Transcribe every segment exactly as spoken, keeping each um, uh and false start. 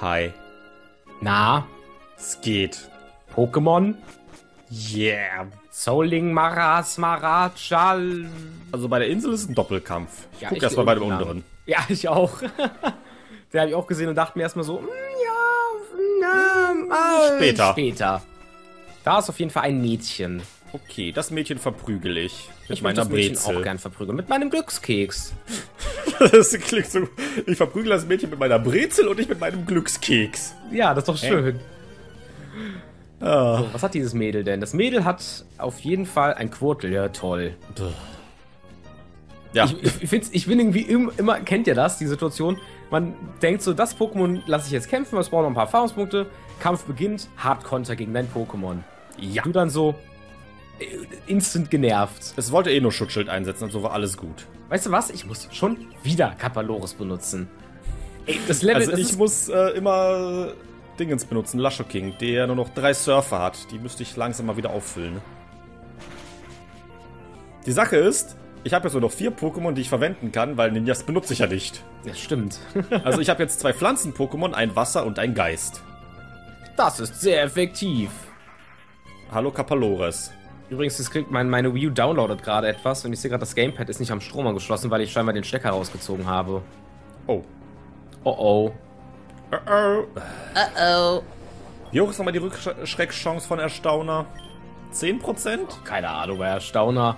Hi. Na? Es geht. Pokémon? Yeah. Souling, Mara, Smaragd, Schal. Also bei der Insel ist ein Doppelkampf. Ich ja, guck erstmal bei dem unteren. Ja, ich auch. Den habe ich auch gesehen und dachte mir erstmal so, mm, ja, na, äh, später. Später. Da ist auf jeden Fall ein Mädchen. Okay, das Mädchen verprügel ich. Mit ich meiner das Mädchen Brezel. auch gern verprügeln. Mit meinem Glückskeks. Das klingt so. Ich verprügel das Mädchen mit meiner Brezel und ich mit meinem Glückskeks. Ja, das ist doch schön. Äh. Ah. So, was hat dieses Mädel denn? Das Mädel hat auf jeden Fall ein Quirtel. Ja, toll. Ja. Ich, ich, find's, ich bin irgendwie im, immer, kennt ihr das, die Situation? Man denkt so, das Pokémon lasse ich jetzt kämpfen, es braucht noch ein paar Erfahrungspunkte. Kampf beginnt, Hardkonter gegen dein Pokémon. Ja. Du dann so instant genervt. Es wollte eh nur Schutzschild einsetzen und so war alles gut. Weißt du was? Ich muss schon wieder Kapalores benutzen. Ey, das Level also das ich ist muss äh, immer Dingens benutzen, Laschoking, der nur noch drei Surfer hat. Die müsste ich langsam mal wieder auffüllen. Die Sache ist, ich habe jetzt nur noch vier Pokémon, die ich verwenden kann, weil Nidias benutze ich ja nicht. Das stimmt. Also ich habe jetzt zwei Pflanzen-Pokémon, ein Wasser und ein Geist. Das ist sehr effektiv. Hallo Kapalores. Übrigens, das kriegt mein, meine Wii U downloadet gerade etwas und ich sehe gerade, das Gamepad ist nicht am Strom angeschlossen, weil ich scheinbar den Stecker rausgezogen habe. Oh. Oh oh. Oh oh. Oh oh. Wie hoch ist nochmal die Rückschreckchance von Erstauner? zehn Prozent? Oh, keine Ahnung, bei Erstauner.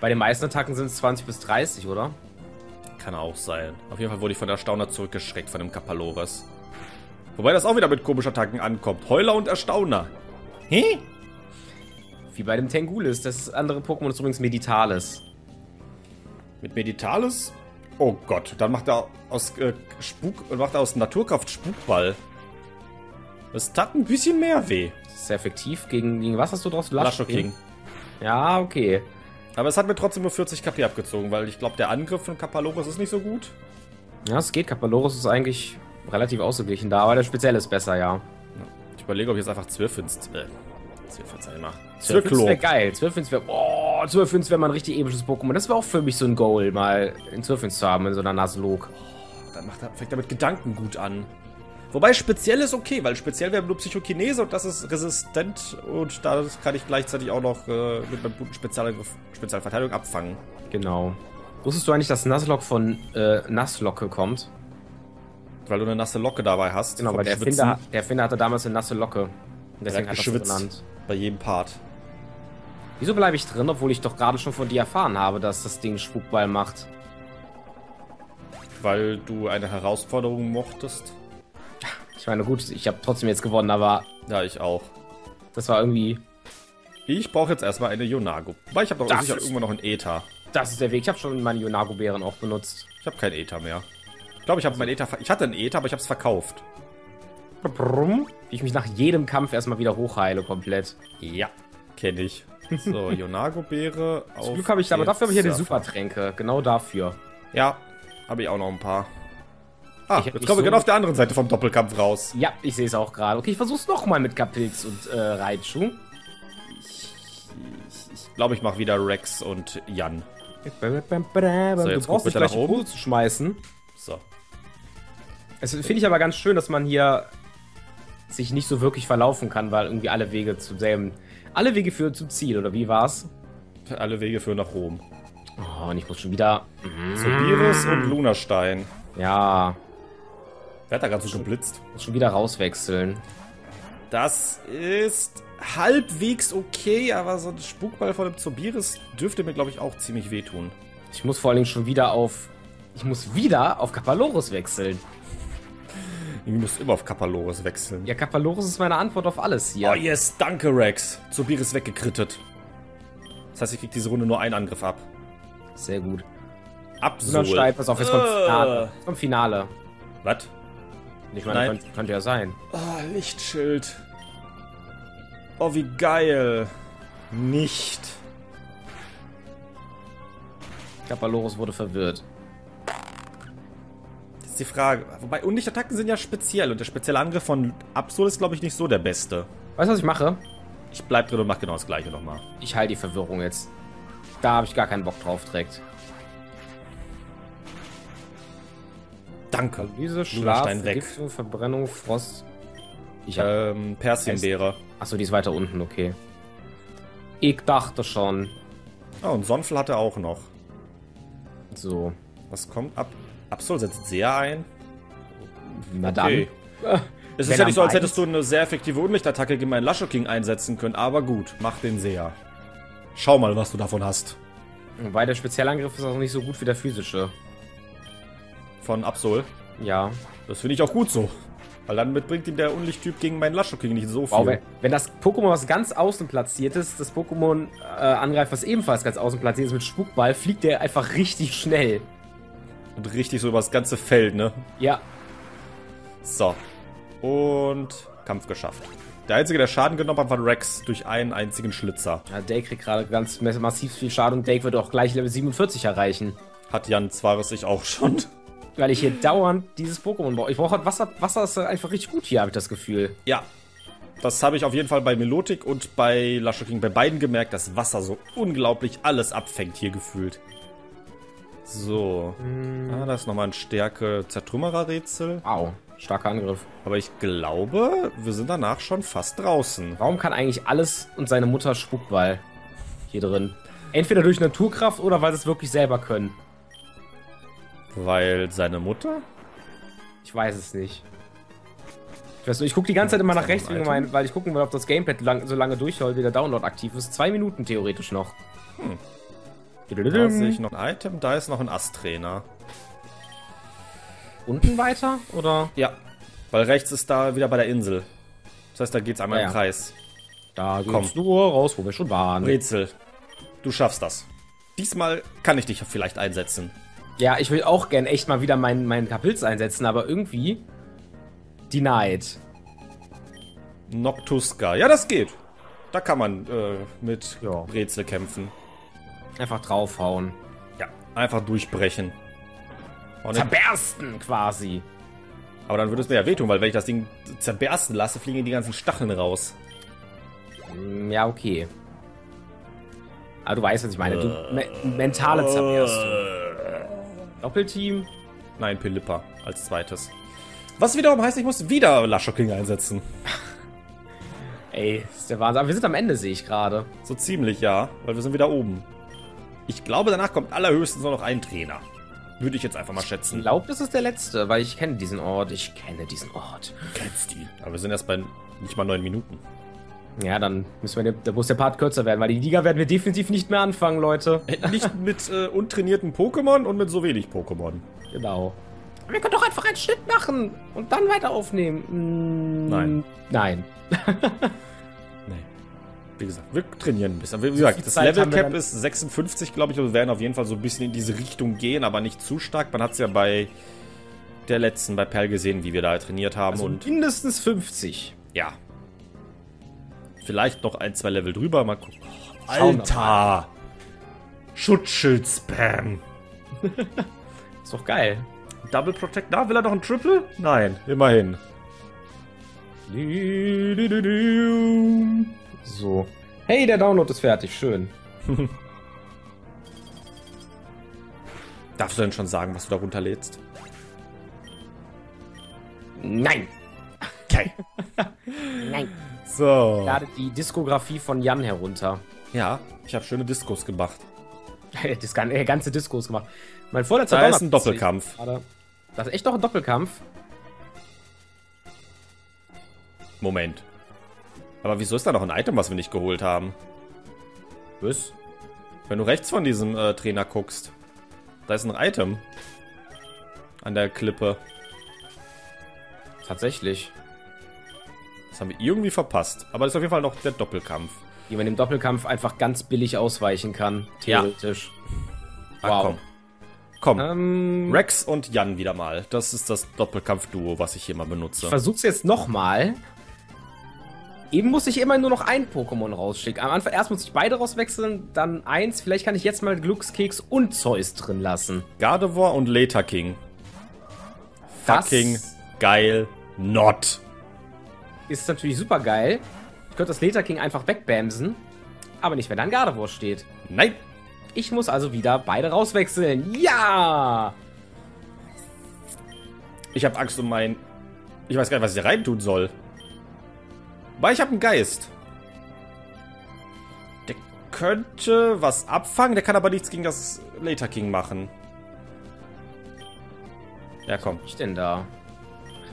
Bei den meisten Attacken sind es zwanzig bis dreißig, oder? Kann auch sein. Auf jeden Fall wurde ich von Erstauner zurückgeschreckt, von dem Kapalores. Wobei das auch wieder mit komischen Attacken ankommt. Heuler und Erstauner. Hä? Hey? Wie bei dem Tengulis. Das andere Pokémon ist übrigens Meditalis. Mit Meditalis? Oh Gott, dann macht er aus äh, Spuk, macht er aus Naturkraft Spukball. Das tat ein bisschen mehr weh. Das ist sehr effektiv. Gegen, gegen was hast du draus? Laschoking. Ja, okay. Aber es hat mir trotzdem nur vierzig KP abgezogen, weil ich glaube, der Angriff von Kapalores ist nicht so gut. Ja, es geht. Kapalores ist eigentlich relativ ausgeglichen da, aber der Spezielle ist besser, ja. Ich überlege, ob ich jetzt einfach Zwölfens... Äh, Zwölfens einmal. Zwölfens wäre geil. Zwölfens wäre... Oh, Zwölfens wäre mal ein richtig episches Pokémon. Das wäre auch für mich so ein Goal, mal in Zwölfens zu haben, in so einer Naslog. Oh, dann macht er, fängt er mit Gedanken gut an. Wobei speziell ist okay, weil speziell wäre nur Psychokinese und das ist resistent und da kann ich gleichzeitig auch noch äh, mit meinem guten Spezialangriff, Spezialverteidigung abfangen. Genau. Wusstest du eigentlich, dass Naslog von äh, Naslocke kommt? Weil du eine nasse Locke dabei hast. Genau, weil der Erfinder, der Erfinder hatte damals eine nasse Locke. Und deswegen hat er geschwitzt das benannt. Bei jedem Part. Wieso bleibe ich drin, obwohl ich doch gerade schon von dir erfahren habe, dass das Ding Spukball macht? Weil du eine Herausforderung mochtest? Ich meine, gut, ich habe trotzdem jetzt gewonnen, aber... Ja, ich auch. Das war irgendwie... Ich brauche jetzt erstmal eine Yonago. Weil ich habe doch sicher irgendwo noch einen Äther. Das ist der Weg. Ich habe schon meine Yonago-Bären auch benutzt. Ich habe keinen Äther mehr. Ich glaube, ich habe meinen Äther... Ich hatte einen Äther, aber ich habe es verkauft. Wie ich mich nach jedem Kampf erstmal wieder hochheile komplett. Ja, kenne ich. So, Yonago-Beere auf... Zum Glück habe ich... Aber dafür habe ich ja die Supertränke. Genau dafür. Ja, habe ich auch noch ein paar. Ah, ich jetzt kommen wir so genau auf der anderen Seite vom Doppelkampf raus. Ja, ich sehe es auch gerade. Okay, ich versuche es nochmal mit Kapilz und äh, Raichu. Ich glaube, ich, ich, glaub, ich mache wieder Rex und Jan. So, jetzt du brauchst dich gleich nach oben zu schmeißen. So. Es finde ich aber ganz schön, dass man hier sich nicht so wirklich verlaufen kann, weil irgendwie alle Wege zum selben... Alle Wege führen zum Ziel, oder wie war's? Alle Wege führen nach Rom. Oh, und ich muss schon wieder... Zobiris und Lunastein. Ja... Wer hat da gerade so geblitzt? Muss schon wieder rauswechseln. Das ist halbwegs okay, aber so ein Spukball von dem Zobiris dürfte mir, glaube ich, auch ziemlich wehtun. Ich muss vor allen Dingen schon wieder auf... Ich muss wieder auf Kapalores wechseln. Ich muss immer auf Kapalores wechseln. Ja, Kapalores ist meine Antwort auf alles hier. Oh yes, danke Rex. Zobiris weggekrittet. Das heißt, ich krieg diese Runde nur einen Angriff ab. Sehr gut. Absol. Steil, pass auf, jetzt kommt Finale. Jetzt kommt Finale. Was? Ich meine, nein. Könnte, könnte ja sein. Oh, Lichtschild. Oh, wie geil. Nicht. Kapalores wurde verwirrt. Das ist die Frage. Wobei, Unlichtattacken sind ja speziell. Und der spezielle Angriff von Absol ist, glaube ich, nicht so der beste. Weißt du, was ich mache? Ich bleib drin und mache genau das Gleiche nochmal. Ich halte die Verwirrung jetzt. Da habe ich gar keinen Bock drauf direkt. Danke. Diese Schlafstein weg. Gipfel, Verbrennung, Frost. Ich hab ähm, Persienbeere. Achso, die ist weiter unten, okay. Ich dachte schon. Oh, und Sonfel hat er auch noch. So. Was kommt ab? Absol setzt sehr ein. Na dann. Okay. Es ist ja nicht so, als hättest du eine sehr effektive Unlichtattacke gegen einen Laschoking einsetzen können, aber gut, mach den Seher. Schau mal, was du davon hast. Wobei der Spezialangriff ist auch nicht so gut wie der physische. Von Absol? Ja. Das finde ich auch gut so. Weil dann bringt ihm der Unlichttyp gegen meinen Laschoking nicht so viel. Wow, wenn, wenn das Pokémon, was ganz außen platziert ist, das Pokémon äh, angreift, was ebenfalls ganz außen platziert ist mit Spukball, fliegt der einfach richtig schnell. Und richtig so über das ganze Feld, ne? Ja. So. Und Kampf geschafft. Der Einzige, der Schaden genommen hat, war Rex durch einen einzigen Schlitzer. Ja, Dake kriegt gerade ganz massiv viel Schaden und Dake wird auch gleich Level siebenundvierzig erreichen. Hat Jan Zwaris ich auch schon. Weil ich hier dauernd dieses Pokémon brauche. Ich brauche halt Wasser. Wasser ist einfach richtig gut hier, habe ich das Gefühl. Ja. Das habe ich auf jeden Fall bei Milotic und bei Laschoking bei beiden gemerkt, dass Wasser so unglaublich alles abfängt hier gefühlt. So. Hm. Ah, da ist nochmal ein stärke Zertrümmerer-Rätsel. Au. Starker Angriff. Aber ich glaube, wir sind danach schon fast draußen. Warum kann eigentlich alles und seine Mutter Spukball hier drin? Entweder durch Naturkraft oder weil sie es wirklich selber können. Weil seine Mutter? Ich weiß es nicht. Ich weiß nur, ich gucke die ganze Zeit immer nach rechts, mein, weil ich gucken will, ob das Gamepad lang, so lange durchhält, wie der Download aktiv ist. Zwei Minuten theoretisch noch. Hm. Da sehe ich noch ein Item, da ist noch ein Ast-Trainer. Unten weiter, oder? Ja, weil rechts ist da wieder bei der Insel. Das heißt, da geht's einmal ja, im Kreis. Da kommst du raus, wo wir schon waren. Rätsel, du schaffst das. Diesmal kann ich dich vielleicht einsetzen. Ja, ich will auch gern echt mal wieder meinen, meinen Kapilz einsetzen, aber irgendwie... Denied. Noctuska. Ja, das geht. Da kann man äh, mit ja. Rätsel kämpfen. Einfach draufhauen. Ja, einfach durchbrechen. Zerbersten quasi. Aber dann würde es mir ja wehtun, weil wenn ich das Ding zerbersten lasse, fliegen die ganzen Stacheln raus. Ja, okay. Aber du weißt, was ich meine. Du, me mentale Zerberstung. Doppelteam? Nein, Pelipper als zweites. Was wiederum heißt, ich muss wieder Laschoking einsetzen. Ey, das ist der Wahnsinn. Aber wir sind am Ende, sehe ich gerade. So ziemlich, ja. Weil wir sind wieder oben. Ich glaube, danach kommt allerhöchstens nur noch ein Trainer. Würde ich jetzt einfach mal schätzen. Ich glaube, das ist der letzte, weil ich kenne diesen Ort. Ich kenne diesen Ort. Du kennst ihn. Aber wir sind erst bei nicht mal neun Minuten. Ja, dann müssen wir, da muss der Part kürzer werden, weil die Liga werden wir definitiv nicht mehr anfangen, Leute. Nicht mit äh, untrainierten Pokémon und mit so wenig Pokémon. Genau. Aber wir können doch einfach einen Schnitt machen und dann weiter aufnehmen. Mm, Nein. Nein. Nee. Wie gesagt, wir trainieren ein bisschen. Wie gesagt, das Level-Cap ist sechsundfünfzig, glaube ich. Wir werden auf jeden Fall so ein bisschen in diese Richtung gehen, aber nicht zu stark. Man hat es ja bei der letzten, bei Perl gesehen, wie wir da trainiert haben. Also und mindestens fünfzig. Ja. Vielleicht noch ein, zwei Level drüber. Mal gucken. Alter! Schutzschild-Spam! Ist doch geil. Double Protect. Na, will er noch ein Triple? Nein, immerhin. So. Hey, der Download ist fertig. Schön. Darfst du denn schon sagen, was du da runterlädst? Nein. Okay. Nein. So. Ich lade die Diskografie von Jan herunter. Ja, ich habe schöne Diskos gemacht. Das ganze Diskos gemacht. Mein vorletzter Donnerstag ist ein Doppelkampf. Das ist echt doch ein Doppelkampf. Moment. Aber wieso ist da noch ein Item, was wir nicht geholt haben? Was? Wenn du rechts von diesem äh, Trainer guckst, da ist ein Item. An der Klippe. Tatsächlich. Das haben wir irgendwie verpasst. Aber das ist auf jeden Fall noch der Doppelkampf. Wie man dem Doppelkampf einfach ganz billig ausweichen kann. Theoretisch. Ja. Wow. Ah, komm. Komm, ähm, Rex und Jan wieder mal. Das ist das Doppelkampf-Duo, was ich hier mal benutze. Ich versuch's jetzt nochmal. Eben muss ich immer nur noch ein Pokémon rausschicken. Am Anfang erst muss ich beide rauswechseln, dann eins. Vielleicht kann ich jetzt mal Glückskeks und Zeus drin lassen. Gardevoir und Letaking. Fucking das geil. Not. Ist natürlich super geil. Ich könnte das Letaking einfach wegbämsen. Aber nicht, wenn da ein Gardevoir steht. Nein. Ich muss also wieder beide rauswechseln. Ja! Ich habe Angst um mein... Ich weiß gar nicht, was ich reintun soll. Weil ich habe einen Geist. Der könnte was abfangen, der kann aber nichts gegen das Later King machen. Ja, komm. Was ist denn da?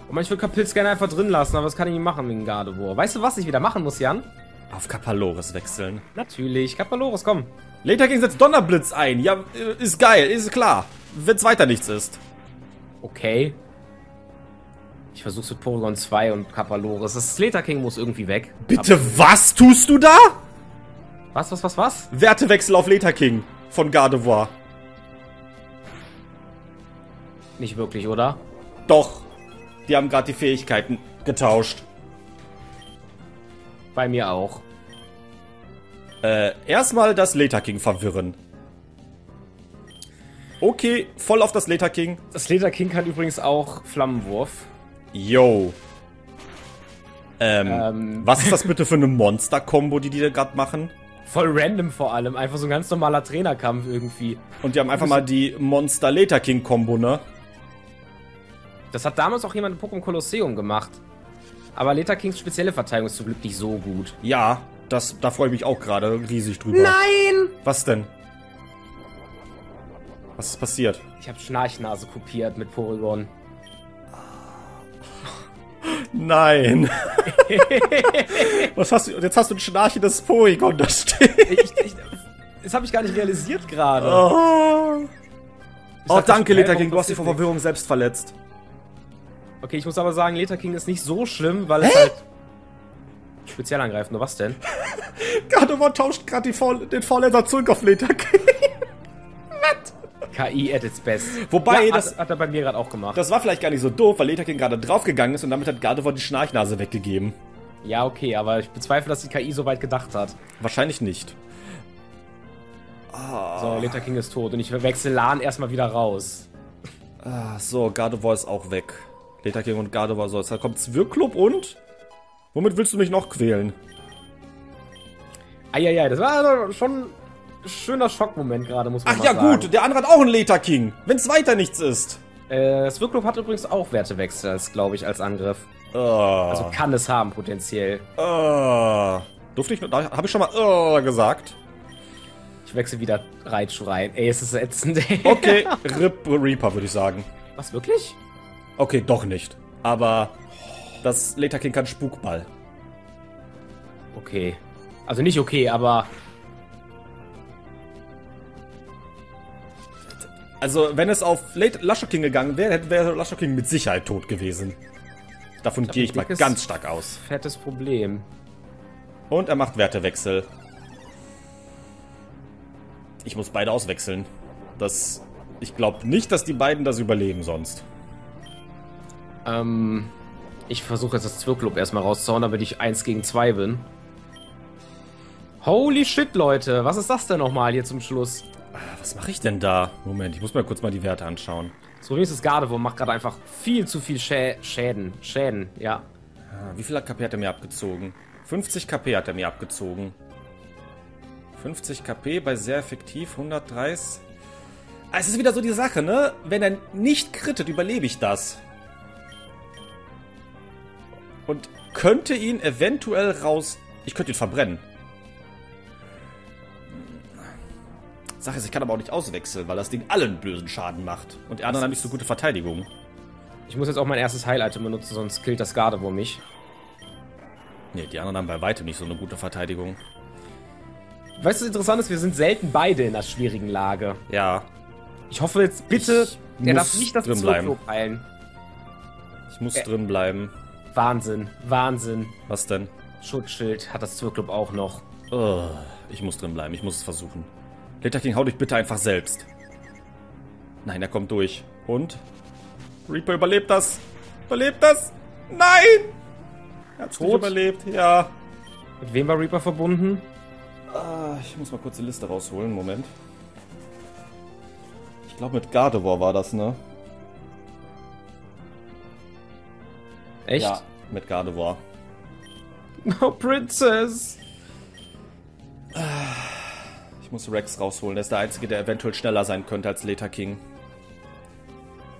Und ich würde Kapilz gerne einfach drin lassen, aber das kann ich nicht machen wegen Gardevoir. Weißt du, was ich wieder machen muss, Jan? Auf Kapalores wechseln. Natürlich, Kapalores, komm. Later King setzt Donnerblitz ein. Ja, ist geil, ist klar. Wenn es weiter nichts ist. Okay. Ich versuch's mit Porygon zwei und Kapalores. Das Later King muss irgendwie weg. Bitte, aber was tust du da? Was, was, was, was? Wertewechsel auf Later King von Gardevoir. Nicht wirklich, oder? Doch. Die haben gerade die Fähigkeiten getauscht. Bei mir auch. Äh, erstmal das Later King verwirren. Okay, voll auf das Later King. Das Later King hat übrigens auch Flammenwurf. Yo. Ähm, ähm. Was ist das bitte für eine Monster-Kombo, die die da gerade machen? Voll random vor allem. Einfach so ein ganz normaler Trainerkampf irgendwie. Und die haben einfach mal die Monster-Later King-Kombo, ne? Das hat damals auch jemand im Pokémon Kolosseum gemacht. Aber Later Kings spezielle Verteidigung ist zum Glück nicht so gut. Ja, das, da freue ich mich auch gerade riesig drüber. Nein! Was denn? Was ist passiert? Ich habe Schnarchnase kopiert mit Porygon. Nein! Was hast du, jetzt hast du ein schnarchendes Porygon da stehen. ich, ich, das habe ich gar nicht realisiert gerade. Oh, oh danke, Later King. Du hast dich vor Verwirrung selbst verletzt. Okay, ich muss aber sagen, Later King ist nicht so schlimm, weil Hä? es halt speziell angreift. Nur was denn? Gardevoir tauscht gerade den Vorleser zurück auf Later King. K I at its best. Wobei, ja, das hat, hat er bei mir gerade auch gemacht. Das war vielleicht gar nicht so doof, weil Later King gerade draufgegangen ist und damit hat Gardevoir die Schnarchnase weggegeben. Ja, okay, aber ich bezweifle, dass die K I so weit gedacht hat. Wahrscheinlich nicht. Oh. So, Later King ist tot und ich wechsle Lan erstmal wieder raus. Ah, so, Gardevoir ist auch weg. Later King und Gardevoir soll es. Da kommt Zwirklub und? Womit willst du mich noch quälen? Eieiei, das war schon ein schöner Schockmoment gerade, muss man Ach, mal ja, sagen. Ach ja gut, der andere hat auch einen Later King, wenn es weiter nichts ist. Äh, Zwirklub hat übrigens auch Wertewechsel, glaube ich, als Angriff. Oh. Also kann es haben, potenziell. Oh. Durfte ich noch, da habe ich schon mal oh gesagt. Ich wechsle wieder Raichu rein. Ey, es ist ätzend. Okay, Rip Reaper, würde ich sagen. Was, wirklich? Okay, doch nicht. Aber das Later King kann Spukball. Okay. Also nicht okay, aber... Also, wenn es auf Laschoking gegangen wäre, wäre Laschoking mit Sicherheit tot gewesen. Davon gehe ich mal ganz stark aus. Fettes Problem. Und er macht Wertewechsel. Ich muss beide auswechseln. Das... Ich glaube nicht, dass die beiden das überleben sonst. Ähm, ich versuche jetzt das Zwirklub erstmal rauszuhauen, damit ich eins gegen zwei bin. Holy shit, Leute. Was ist das denn nochmal hier zum Schluss? Was mache ich denn da? Moment, ich muss mal kurz mal die Werte anschauen. Das Problem ist, das Gardevoir macht gerade einfach viel zu viel Schä Schäden. Schäden, ja. Wie viel K P hat er mir abgezogen? fünfzig K P hat er mir abgezogen. fünfzig K P bei sehr effektiv, hundertdreißig. Ah, es ist wieder so die Sache, ne? Wenn er nicht krittet, überlebe ich das. Und könnte ihn eventuell raus... Ich könnte ihn verbrennen. Sache ist, ich kann aber auch nicht auswechseln, weil das Ding allen bösen Schaden macht. Und er hat dann nicht so gute Verteidigung. Ich muss jetzt auch mein erstes Heil-Item benutzen, sonst killt das Gardevoir mich. Ne, die anderen haben bei weitem nicht so eine gute Verteidigung. Weißt du, was interessant ist? Wir sind selten beide in einer schwierigen Lage. Ja. Ich hoffe jetzt, bitte, ich er darf nicht das Zwirklub heilen. Ich muss drin bleiben. Wahnsinn, Wahnsinn. Was denn? Schutzschild hat das Zwirklub auch noch. Oh, ich muss drin bleiben, ich muss es versuchen. Later King, hau dich bitte einfach selbst. Nein, er kommt durch. Und? Reaper überlebt das. Überlebt das? Nein! Er hat's tot überlebt, ja. Mit wem war Reaper verbunden? Ah, ich muss mal kurz die Liste rausholen, Moment. Ich glaube mit Gardevoir war das, ne? Echt? Ja, mit Gardevoir. No, Princess! Ich muss Rex rausholen. Er ist der Einzige, der eventuell schneller sein könnte als Later King.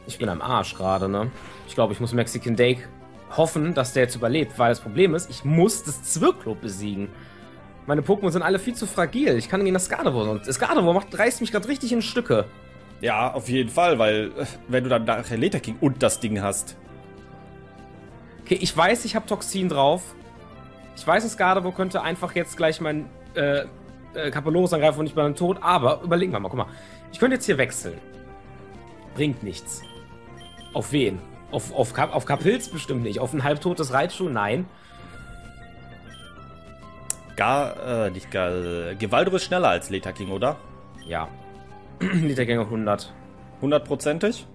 Ich bin am Arsch gerade, ne? Ich glaube, ich muss Mexican Dake hoffen, dass der jetzt überlebt, weil das Problem ist, ich muss das Zwirklob besiegen. Meine Pokémon sind alle viel zu fragil. Ich kann gegen das Gardevoir sonst. Das Gardevoir macht, reißt mich gerade richtig in Stücke. Ja, auf jeden Fall, weil wenn du dann nachher Letharking und das Ding hast. Okay, ich weiß, ich habe Toxin drauf. Ich weiß, das Gardevoir könnte einfach jetzt gleich mein äh, äh, Kapalores angreifen und ich bin dann tot. Aber überlegen wir mal, guck mal. Ich könnte jetzt hier wechseln. Bringt nichts. Auf wen? Auf, auf, Kap auf Kapilz bestimmt nicht. Auf ein halbtotes Raichu? Nein. Gar, äh, nicht gar, äh, Gewaldro ist schneller als Letharking, oder? Ja. Letharking auf hundert. hundertprozentig?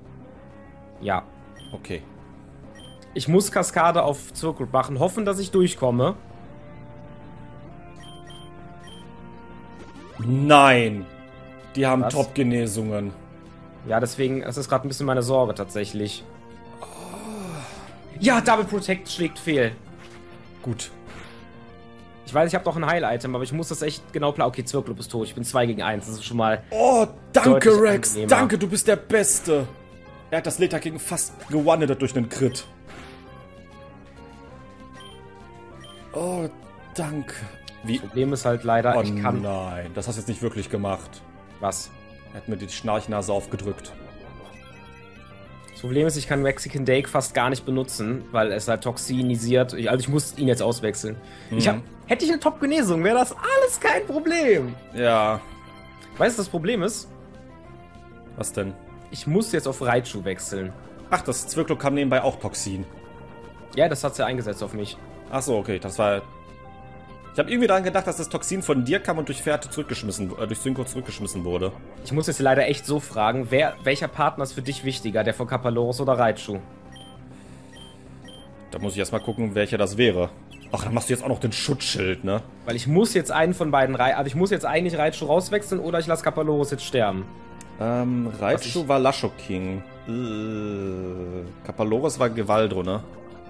Ja. Okay. Ich muss Kaskade auf Zirkel machen, hoffen, dass ich durchkomme. Nein! Die haben Top-Genesungen. Ja, deswegen, das ist gerade ein bisschen meine Sorge, tatsächlich. Oh. Ja, Double Protect schlägt fehl. Gut. Ich weiß, ich habe doch ein Heil-Item, aber ich muss das echt genau planen. Okay, Zwirklob ist tot. Ich bin zwei gegen eins. Das ist schon mal. Oh, danke, Rex. Angenehmer. Danke, du bist der Beste. Er hat das Letharking fast gewonnet durch einen Crit. Oh, danke. Wie? Das Problem ist halt leider, oh, ich kann. Nein, das hast du jetzt nicht wirklich gemacht. Was? Er hat mir die Schnarchnase aufgedrückt. Das Problem ist, ich kann Mexican Dake fast gar nicht benutzen, weil es halt toxinisiert. Ich, also ich muss ihn jetzt auswechseln. Mhm. Ich hab, hätte ich eine Top-Genesung, wäre das alles kein Problem. Ja. Weißt du, das Problem ist? Was denn? Ich muss jetzt auf Raichu wechseln. Ach, das Zwirklob kam nebenbei auch Toxin. Ja, das hat sie ja eingesetzt auf mich. Ach so, okay, das war... Ich habe irgendwie daran gedacht, dass das Toxin von dir kam und durch Fährte zurückgeschmissen, äh, durch Synchro zurückgeschmissen wurde. Ich muss jetzt leider echt so fragen, wer, welcher Partner ist für dich wichtiger, der von Kapalores oder Raichu? Da muss ich erstmal gucken, welcher das wäre. Ach, dann machst du jetzt auch noch den Schutzschild, ne? Weil ich muss jetzt einen von beiden Raichu, also ich muss jetzt eigentlich Raichu rauswechseln oder ich lasse Kapalores jetzt sterben. Ähm, Raichu war Laschoking. Äh, Kapalores war Gewaldro, ne?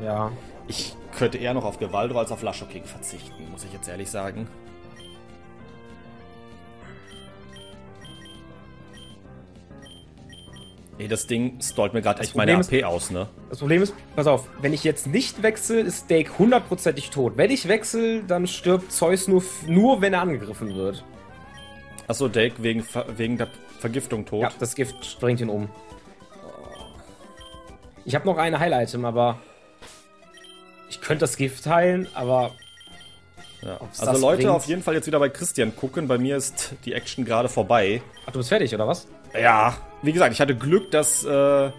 Ja. Ich könnte eher noch auf Gewaldro als auf Laschoking verzichten, muss ich jetzt ehrlich sagen. Ey, das Ding stallt mir gerade echt meine A P aus, ne? Das Problem ist, pass auf, wenn ich jetzt nicht wechsle, ist Dake hundertprozentig tot. Wenn ich wechsle, dann stirbt Zeus nur, nur wenn er angegriffen wird. Achso, Dake wegen, wegen der Vergiftung tot? Ja, das Gift bringt ihn um. Ich habe noch eine Heil-Item, aber... Ich könnte das Gift heilen, aber... Ja. Also Leute, bringt. Auf jeden Fall jetzt wieder bei Christian gucken. Bei mir ist die Action gerade vorbei. Ach, du bist fertig, oder was? Ja. Wie gesagt, ich hatte Glück, dass, äh,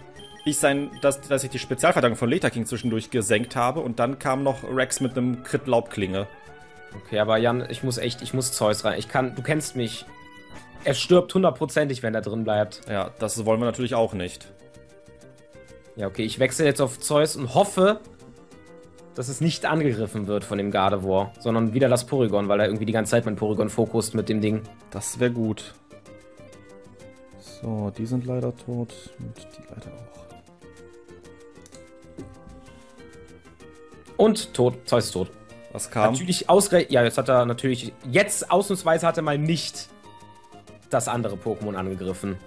ich, sein, dass, dass ich die Spezialverteidigung von Letharking zwischendurch gesenkt habe. Und dann kam noch Rex mit einem Crit-Laubklinge. Okay, aber Jan, ich muss echt, ich muss Zeus rein. Ich kann, du kennst mich. Er stirbt hundertprozentig, wenn er drin bleibt. Ja, das wollen wir natürlich auch nicht. Ja, okay, ich wechsle jetzt auf Zeus und hoffe... dass es nicht angegriffen wird von dem Gardevoir, sondern wieder das Porygon, weil er irgendwie die ganze Zeit mein Porygon fokust mit dem Ding. Das wäre gut. So, die sind leider tot und die leider auch. Und tot, Zeus tot. Was kam? Natürlich ausgerechnet, ja, jetzt hat er natürlich, jetzt ausnahmsweise hat er mal nicht das andere Pokémon angegriffen.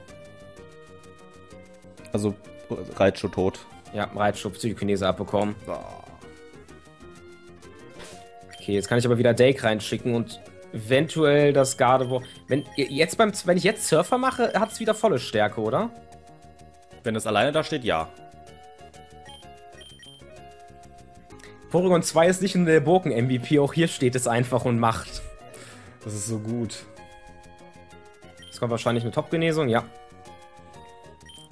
Also, Raichu tot. Ja, Raichu, Psychokinese abbekommen. Oh. Okay, jetzt kann ich aber wieder Dake reinschicken und eventuell das Gardevoir. Wenn, jetzt beim, wenn ich jetzt Surfer mache, hat es wieder volle Stärke, oder? Wenn es alleine da steht, ja. Porygon zwei ist nicht in der Burken-M V P, auch hier steht es einfach und macht. Das ist so gut. Jetzt kommt wahrscheinlich eine Top-Genesung, ja.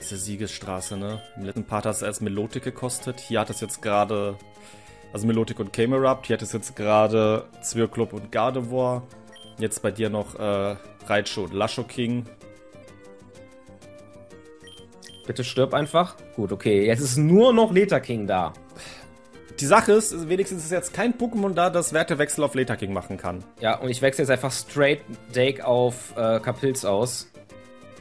Diese Siegesstraße, ne? Im letzten Part hat es erst Milotic gekostet, hier hat es jetzt gerade... Also Milotic und Camerupt, hier hat es jetzt gerade Zwirklob und Gardevoir. Jetzt bei dir noch äh, Raichu und Laschoking. Bitte stirb einfach. Gut, okay. Jetzt ist nur noch Letharking da. Die Sache ist, wenigstens ist jetzt kein Pokémon da, das Wertewechsel auf Letharking machen kann. Ja, und ich wechsle jetzt einfach straight Dake auf äh, Kapilz aus.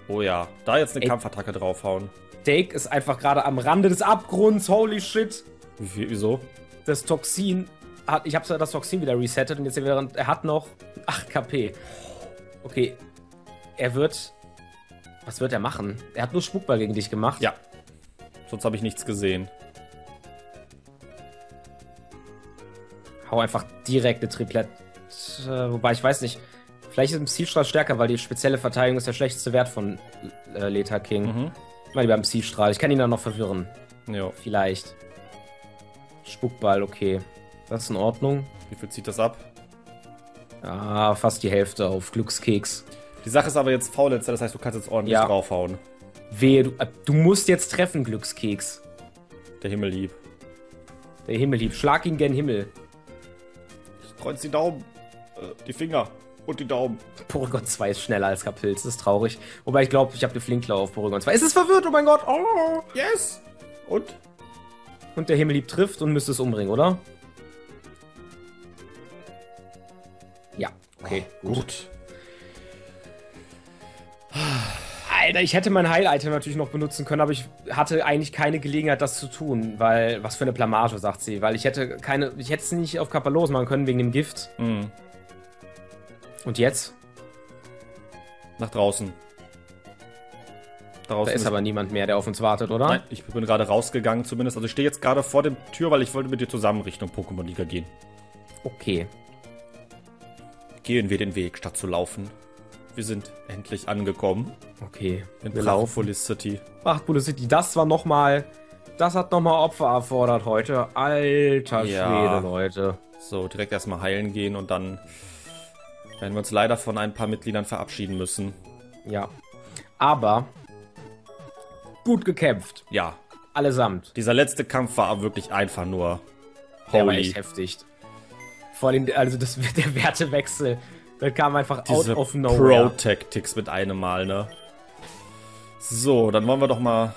Oh ja, da jetzt eine Ey, Kampfattacke draufhauen. Dake ist einfach gerade am Rande des Abgrunds, holy shit. Wie, wieso? Das Toxin hat. Ich habe das Toxin wieder resettet und jetzt während. Er hat noch acht K P. Okay. Er wird. Was wird er machen? Er hat nur Spukball gegen dich gemacht. Ja. Sonst habe ich nichts gesehen. Hau einfach direkt eine Triplett. Äh, wobei, ich weiß nicht. Vielleicht ist ein Psi-Strahl stärker, weil die spezielle Verteidigung ist der schlechteste Wert von äh, Leta King. Mhm. Mal lieber einen Psi-Strahl. Ich kann ihn dann noch verwirren. Jo. Vielleicht. Spuckball, okay. Das ist in Ordnung. Wie viel zieht das ab? Ah, fast die Hälfte auf Glückskeks. Die Sache ist aber jetzt Faulenzer, das heißt, du kannst jetzt ordentlich ja. draufhauen. Wehe, du, du musst jetzt treffen, Glückskeks. Der Himmel lieb. Der Himmel lieb. Schlag ihn gern Himmel. Ich kreuz die Daumen, äh, die Finger und die Daumen. Porygon zwei ist schneller als Kapilz, das ist traurig. Wobei ich glaube, ich habe eine Flinkklaue auf Porygon zwei. Es ist verwirrt, oh mein Gott. Oh, yes. Und? Und der Himmel lieb trifft und müsste es umbringen, oder? Ja, okay, oh, gut. gut. Alter, ich hätte mein Heil-Item natürlich noch benutzen können, aber ich hatte eigentlich keine Gelegenheit, das zu tun, weil, was für eine Blamage, sagt sie, weil ich hätte keine, ich hätte es nicht auf Kapalores machen können, wegen dem Gift. Mhm. Und jetzt? Nach draußen. Draußen da ist aber niemand mehr, der auf uns wartet, oder? Nein, ich bin gerade rausgegangen zumindest, also ich stehe jetzt gerade vor der Tür, weil ich wollte mit dir zusammen Richtung Pokémon-Liga gehen. Okay. Gehen wir den Weg, statt zu laufen. Wir sind endlich angekommen. Okay. In Prachtbundes City. Prachtbundes City, das war nochmal. Das hat nochmal Opfer erfordert heute. Alter ja. Schwede, Leute. So, direkt erstmal heilen gehen und dann werden wir uns leider von ein paar Mitgliedern verabschieden müssen. Ja. Aber gut gekämpft. Ja. Allesamt. Dieser letzte Kampf war wirklich einfach nur holy. Der war echt heftig. Vor allem, also das, der Wertewechsel, da kam einfach diese out of nowhere. Pro-Tactics mit einem Mal, ne? So, dann wollen wir doch mal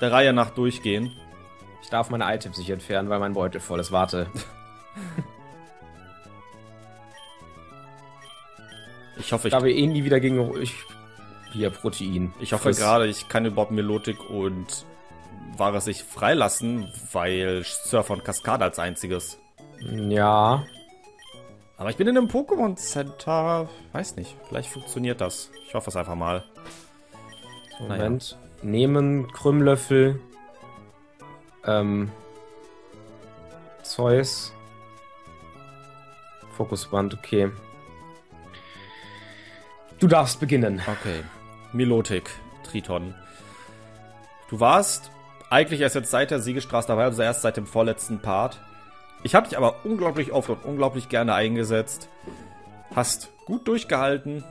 der Reihe nach durchgehen. Ich darf meine Items nicht entfernen, weil mein Beutel voll ist. Warte. Ich hoffe, ich... Da wir eh nie wieder gegen... Ich, hier, Protein. Ich hoffe gerade, ich kann überhaupt Milotic und Ware sich freilassen, weil Surfer und Kaskade als einziges... Ja. Aber ich bin in einem Pokémon Center. Weiß nicht. Vielleicht funktioniert das. Ich hoffe es einfach mal. Moment. Naja. Nehmen, Krümmlöffel. Ähm. Zeus. Fokusband, okay. Du darfst beginnen. Okay. Milotic, Triton. Du warst eigentlich erst jetzt seit der Siegestraße dabei, also erst seit dem vorletzten Part. Ich habe dich aber unglaublich oft und unglaublich gerne eingesetzt. Hast gut durchgehalten.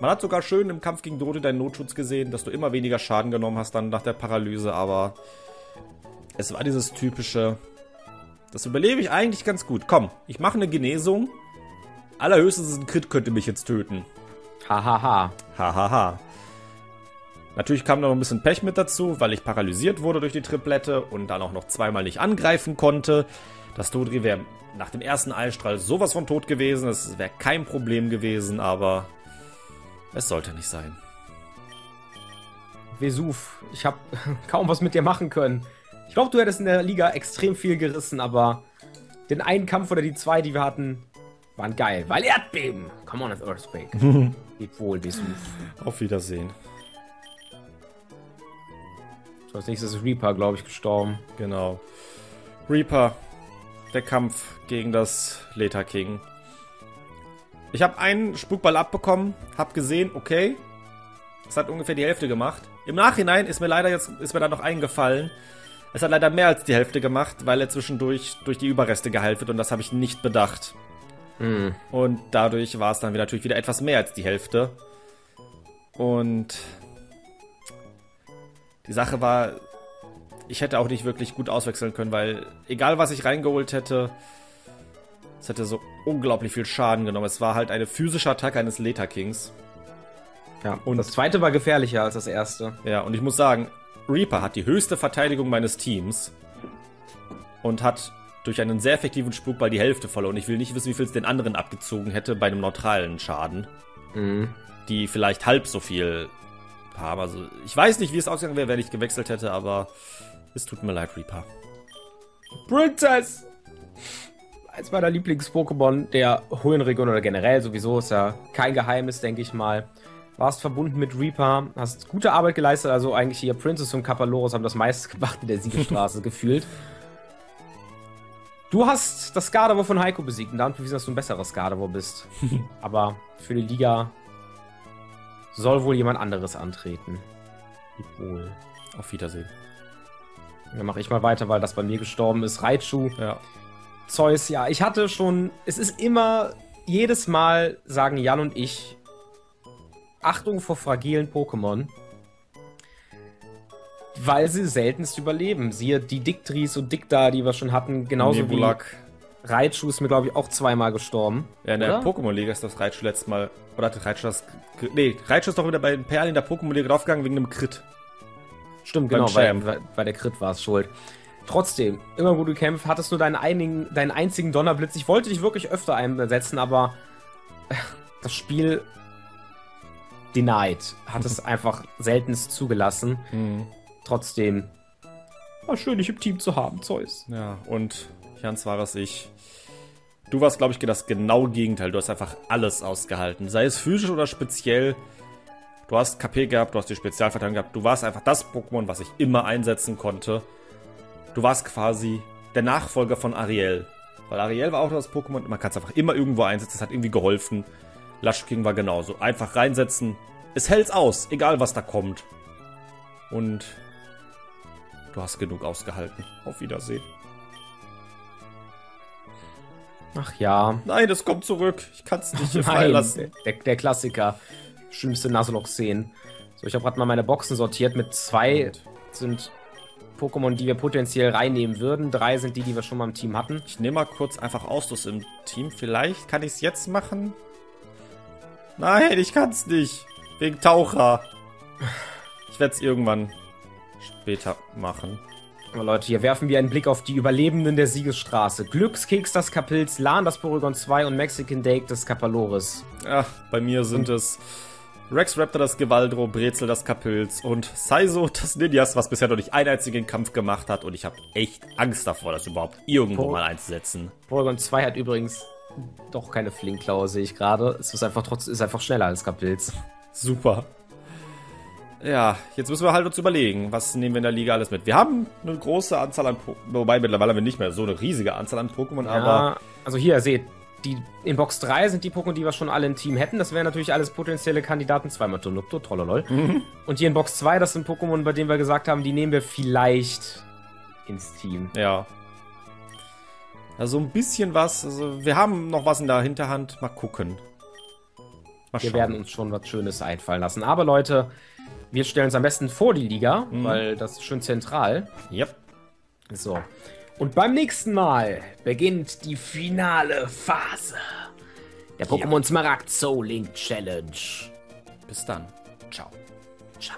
Man hat sogar schön im Kampf gegen Dorothee deinen Notschutz gesehen, dass du immer weniger Schaden genommen hast dann nach der Paralyse, aber es war dieses typische, das überlebe ich eigentlich ganz gut. Komm, ich mache eine Genesung. Allerhöchstens ein Crit könnte mich jetzt töten. Hahaha. Hahaha. Natürlich kam da noch ein bisschen Pech mit dazu, weil ich paralysiert wurde durch die Triplette und dann auch noch zweimal nicht angreifen konnte. Das Dodri wäre nach dem ersten Einstrahl sowas von tot gewesen. Es wäre kein Problem gewesen, aber es sollte nicht sein. Vesuv, ich habe kaum was mit dir machen können. Ich glaube, du hättest in der Liga extrem viel gerissen, aber den einen Kampf oder die zwei, die wir hatten, waren geil. Weil Erdbeben! Come on, it's Earthquake. Geht wohl, Vesuv. Auf Wiedersehen. So, als nächstes ist Reaper, glaube ich, gestorben. Genau. Reaper. Der Kampf gegen das Leta King. Ich habe einen Spukball abbekommen, habe gesehen, okay, es hat ungefähr die Hälfte gemacht. Im Nachhinein ist mir leider jetzt, ist mir dann noch eingefallen, es hat leider mehr als die Hälfte gemacht, weil er zwischendurch durch die Überreste geheilt wird und das habe ich nicht bedacht. Mhm. Und dadurch war es dann natürlich wieder etwas mehr als die Hälfte. Und die Sache war... Ich hätte auch nicht wirklich gut auswechseln können, weil egal was ich reingeholt hätte, es hätte so unglaublich viel Schaden genommen. Es war halt eine physische Attacke eines Leta Kings. Ja, und das zweite war gefährlicher als das erste. Ja, und ich muss sagen, Reaper hat die höchste Verteidigung meines Teams und hat durch einen sehr effektiven Spukball die Hälfte verloren. Ich will nicht wissen, wie viel es den anderen abgezogen hätte bei einem neutralen Schaden, mhm. die vielleicht halb so viel haben. Also ich weiß nicht, wie es ausgegangen wäre, wenn ich gewechselt hätte, aber... Es tut mir leid, Reaper. Princess! Als meiner Lieblings-Pokémon der Hohenregion oder generell sowieso, ist ja kein Geheimnis, denke ich mal. warst verbunden mit Reaper, hast gute Arbeit geleistet, also eigentlich hier Princess und Kapalores haben das meiste gemacht in der Siegestraße gefühlt. Du hast das Gardevoir von Heiko besiegt und damit bewiesen, dass du ein besseres Gardevoir bist. Aber für die Liga soll wohl jemand anderes antreten. Wohl. Auf Wiedersehen. Dann mache ich mal weiter, weil das bei mir gestorben ist. Raichu, ja. Zeus, ja. Ich hatte schon, es ist immer, jedes Mal sagen Jan und ich, Achtung vor fragilen Pokémon, weil sie seltenst überleben. Siehe die Dictris und Dicta, die wir schon hatten, genauso Nebulak. Wie Raichu ist mir, glaube ich, auch zweimal gestorben. Ja, in der Pokémon-Liga ist das Raichu letztes Mal, oder hat Raichu das, nee, Raichu ist doch wieder bei den Perlen in der Pokémon-Liga draufgegangen wegen einem Crit. Stimmt, genau, weil, weil der Crit war es schuld. Trotzdem, immer wo du kämpfst, hattest du deinen, einigen, deinen einzigen Donnerblitz. Ich wollte dich wirklich öfter einsetzen, aber das Spiel denied, hat es einfach seltenst zugelassen. Mhm. Trotzdem war schön, dich im Team zu haben, Zeus. Ja, und Jans war es ich. Du warst, glaube ich, das genaue Gegenteil. Du hast einfach alles ausgehalten. Sei es physisch oder speziell. Du hast K P gehabt, du hast die Spezialverteidigung gehabt. Du warst einfach das Pokémon, was ich immer einsetzen konnte. Du warst quasi der Nachfolger von Ariel. Weil Ariel war auch das Pokémon. Man kann es einfach immer irgendwo einsetzen. Das hat irgendwie geholfen. Laschoking war genauso. Einfach reinsetzen. Es hält's aus, egal was da kommt. Und du hast genug ausgehalten. Auf Wiedersehen. Ach ja. Nein, das kommt zurück. Ich kann es nicht hier freilassen. Der, der Klassiker. Schlimmste Naslog-Szenen. So, ich habe gerade mal meine Boxen sortiert. Mit zwei und. Sind Pokémon, die wir potenziell reinnehmen würden. Drei sind die, die wir schon mal im Team hatten. Ich nehme mal kurz einfach Ausschluss im Team. Vielleicht kann ich es jetzt machen. Nein, ich kann es nicht. Wegen Taucher. Ich werde es irgendwann später machen. Aber Leute, hier werfen wir einen Blick auf die Überlebenden der Siegesstraße. Glückskeks das Kapilz, Lan das Porygon zwei und Mexican Dake das Kapalores. Ach, bei mir sind hm. es Rex Raptor das Gewaldro, Brezel das Kapilz und Saizo das Nidias, was bisher noch nicht einen einzigen Kampf gemacht hat. Und ich habe echt Angst davor, das überhaupt irgendwo Por mal einzusetzen. Porygon zwei hat übrigens doch keine Flingklaue, sehe ich gerade. Es ist einfach trotzdem ist einfach schneller als Kapilz. Super. Ja, jetzt müssen wir halt uns überlegen, was nehmen wir in der Liga alles mit. Wir haben eine große Anzahl an Pokémon, wobei mittlerweile haben wir nicht mehr so eine riesige Anzahl an Pokémon, ja, aber... Also hier, seht, die, in Box drei sind die Pokémon, die wir schon alle im Team hätten. Das wären natürlich alles potenzielle Kandidaten. Zweimal Tonupto, Trollolol. Mhm. Und hier in Box zwei, das sind Pokémon, bei denen wir gesagt haben, die nehmen wir vielleicht ins Team. Ja. Also ein bisschen was, also wir haben noch was in der Hinterhand. Mal gucken. Mal wir werden uns schon was Schönes einfallen lassen. Aber Leute... Wir stellen uns am besten vor die Liga, mhm. weil das ist schön zentral. Yep. So. Und beim nächsten Mal beginnt die finale Phase der Pokémon Smaragd Soul Link Challenge. Bis dann. Ciao. Ciao.